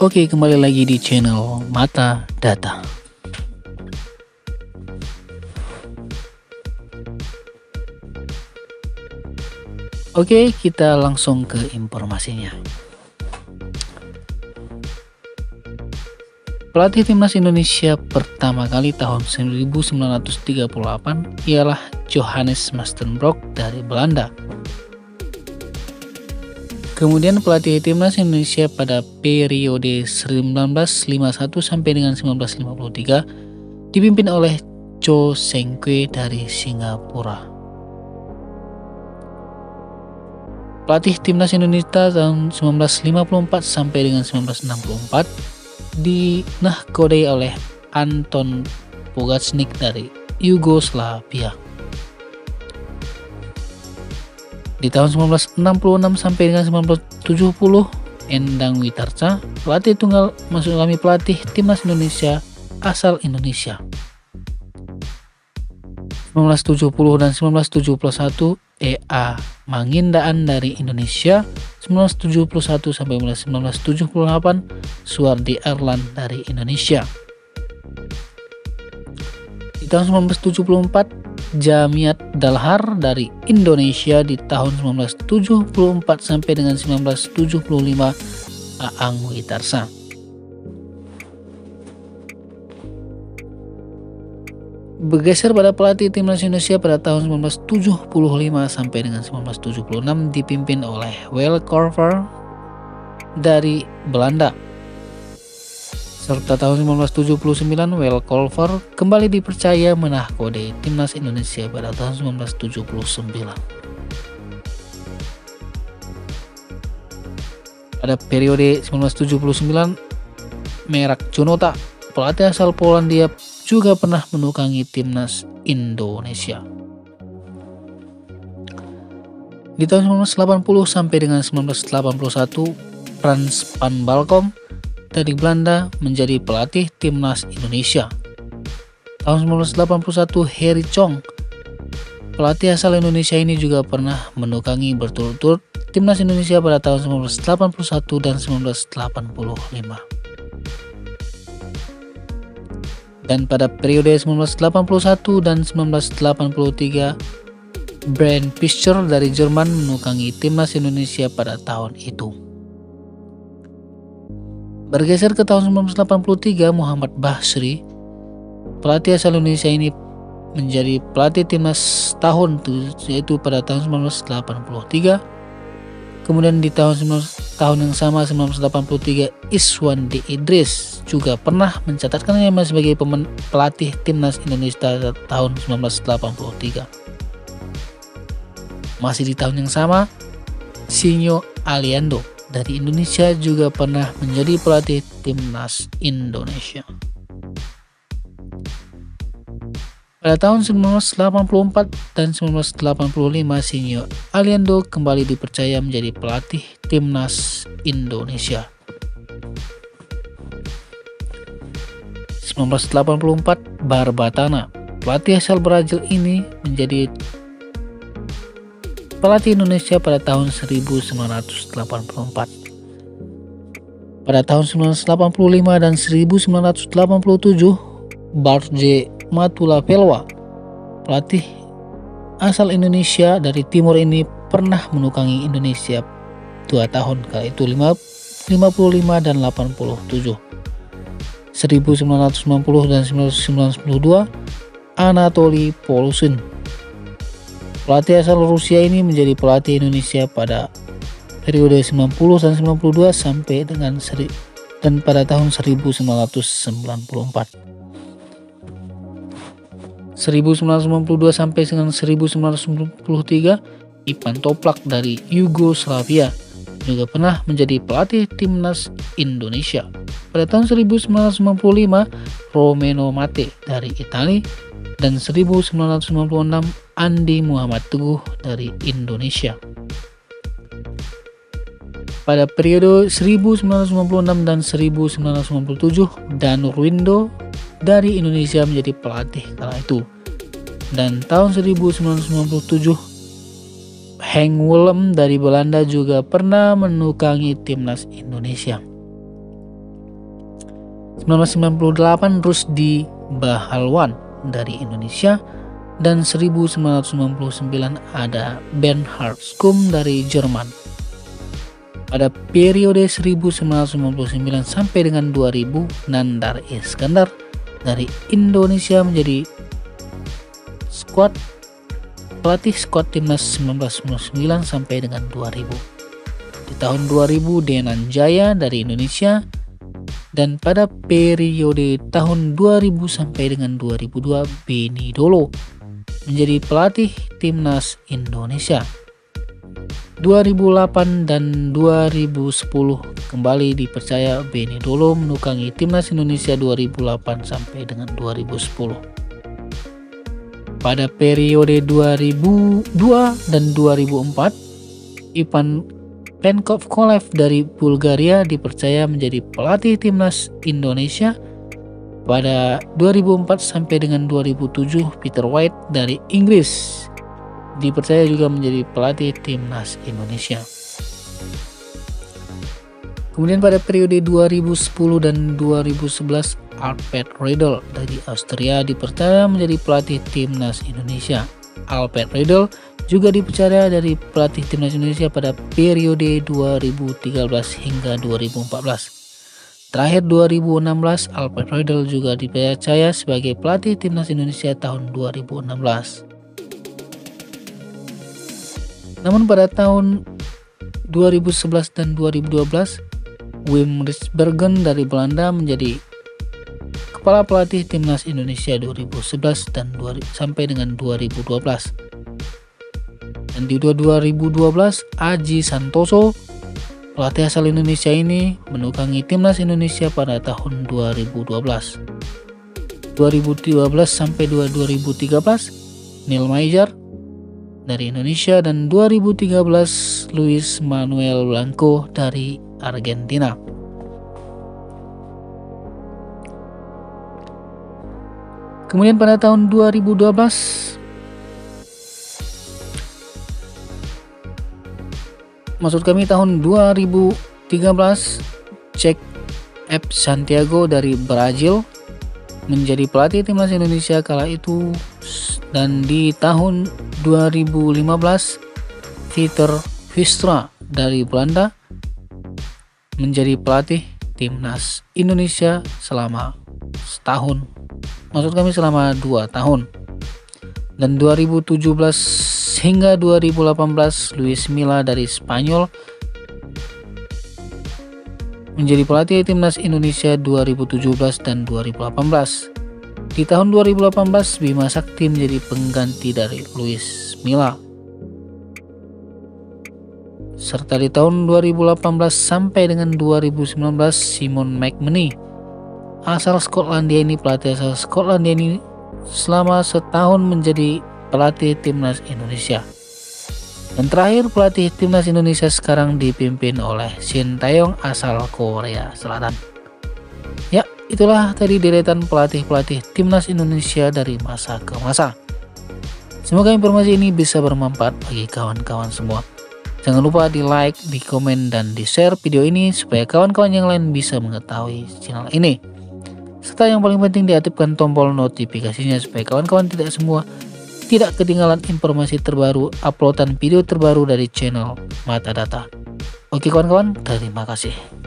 Oke, kembali lagi di channel Mata Data. Oke, kita langsung ke informasinya. Pelatih timnas Indonesia pertama kali tahun 1938 ialah Johannes Mastenbroek dari Belanda. Kemudian pelatih timnas Indonesia pada periode 1951 sampai dengan 1953 dipimpin oleh Choo Seng Quee dari Singapura. Pelatih timnas Indonesia tahun 1954 sampai dengan 1964 dinahkodai oleh Antun Pogacnik dari Yugoslavia. Di tahun 1966 sampai dengan 1970, Endang Witarsa, pelatih tunggal maksud kami pelatih timnas Indonesia asal Indonesia. 1970 dan 1971, EA Mangindaan dari Indonesia. 1971 sampai 1978, Suwardi Arland dari Indonesia. Di tahun 1974, Djamiat Dalhar dari Indonesia. Di tahun 1974 sampai dengan 1975, Aang Witarsa. Bergeser pada pelatih timnas Indonesia pada tahun 1975 sampai dengan 1976 dipimpin oleh Wiel coerver dari Belanda. Serta tahun 1979 Wiel coerver kembali dipercaya menahkodai timnas Indonesia pada tahun 1979. Pada periode 1979 Marek Jonata, pelatih asal Polandia, juga pernah menukangi timnas Indonesia. Di tahun 1980 sampai dengan 1981, Frans Van Balkom dari Belanda menjadi pelatih timnas Indonesia. Tahun 1981, Harry Tjong, pelatih asal Indonesia, ini juga pernah menukangi berturut-turut timnas Indonesia pada tahun 1981 dan 1985. Dan pada periode 1981 dan 1983, Bernd Fischer dari Jerman menukangi timnas Indonesia pada tahun itu. Bergeser ke tahun 1983, Muhammad Basri, pelatih asal Indonesia, ini menjadi pelatih timnas tahun itu, yaitu pada tahun 1983. Kemudian di tahun yang sama 1983, Iswadi Idris juga pernah mencatatkannya sebagai pelatih timnas Indonesia tahun 1983. Masih di tahun yang sama, Sinyo Aliandoe dari Indonesia juga pernah menjadi pelatih timnas Indonesia. Pada tahun 1984 dan 1985, Sinyo Aliandoe kembali dipercaya menjadi pelatih timnas Indonesia. 1984, Barbatana, pelatih asal Brazil, ini menjadi pelatih Indonesia pada tahun 1984. Pada tahun 1985 dan 1987, Bertje Matulapelwa, pelatih asal Indonesia dari Timur, ini pernah menukangi Indonesia 2 tahun, kali itu 55 dan 87. 1990 dan 1992, Anatoli Polosin, pelatih asal Rusia, ini menjadi pelatih Indonesia pada periode 90 dan 92 sampai dengan pada tahun 1994. 1992 sampai dengan 1993, Ivan Toplak dari Yugoslavia juga pernah menjadi pelatih timnas Indonesia. Pada tahun 1995, Romano Matte dari Italia, dan 1996 Andi Muhammad Teguh dari Indonesia. Pada periode 1996 dan 1997, Danur Windo dari Indonesia menjadi pelatih kala itu. Dan tahun 1997, Henk Wullems dari Belanda juga pernah menukangi timnas Indonesia. 1998 Rusdy Bahalwan dari Indonesia, dan 1999 ada Bernhard Schumm dari Jerman. Pada periode 1999 sampai dengan 2000, Nandar Iskandar dari Indonesia menjadi pelatih skuad timnas 1999 sampai dengan 2000. Di tahun 2000 Denanjaya dari Indonesia, dan pada periode tahun 2000 sampai dengan 2002 Benny Dolo menjadi pelatih timnas Indonesia. 2008 dan 2010 kembali dipercaya Benny Dolo menukangi timnas Indonesia 2008 sampai dengan 2010. Pada periode 2002 dan 2004, Ivan Venkov Kolev dari Bulgaria dipercaya menjadi pelatih timnas Indonesia. Pada 2004 sampai dengan 2007, Peter White dari Inggris dipercaya juga menjadi pelatih timnas Indonesia. Kemudian pada periode 2010 dan 2011, Alfred Riedl dari Austria dipercaya menjadi pelatih timnas Indonesia. Alfred Riedl juga dipercaya dari pelatih timnas Indonesia pada periode 2013 hingga 2014. Terakhir 2016 Alfred Riedl juga dipercaya sebagai pelatih timnas Indonesia tahun 2016. Namun pada tahun 2011 dan 2012 Wim Rijsbergen dari Belanda menjadi kepala pelatih timnas Indonesia 2011 dan sampai dengan 2012. Dan di 2012 Aji Santoso, pelatih asal Indonesia ini menukangi timnas Indonesia pada tahun 2012. 2013 sampai 2013 Neil Maijer dari Indonesia, dan 2013 Luis Manuel Blanco dari Argentina. Kemudian pada tahun 2012 tahun 2013 Jack F. Santiago dari Brazil menjadi pelatih timnas Indonesia kala itu, dan di tahun 2015 Peter White dari Belanda menjadi pelatih timnas Indonesia selama setahun. selama 2 tahun. Dan 2017 hingga 2018 Luis Milla dari Spanyol menjadi pelatih timnas Indonesia 2017 dan 2018. Di tahun 2018 Bima Sakti menjadi pengganti dari Luis Milla. Serta di tahun 2018 sampai dengan 2019 Simon McManamy asal Skotlandia ini, pelatih asal Skotlandia ini selama setahun menjadi pelatih timnas Indonesia. Dan terakhir pelatih timnas Indonesia sekarang dipimpin oleh Shin Taeyong asal Korea Selatan. Ya, itulah tadi deretan pelatih-pelatih timnas Indonesia dari masa ke masa. Semoga informasi ini bisa bermanfaat bagi kawan-kawan semua. Jangan lupa di like, di komen, dan di share video ini supaya kawan-kawan yang lain bisa mengetahui channel ini. Serta yang paling penting diaktifkan tombol notifikasinya supaya kawan-kawan tidak ketinggalan informasi terbaru, uploadan video terbaru dari channel Mata Data. Oke kawan-kawan, terima kasih.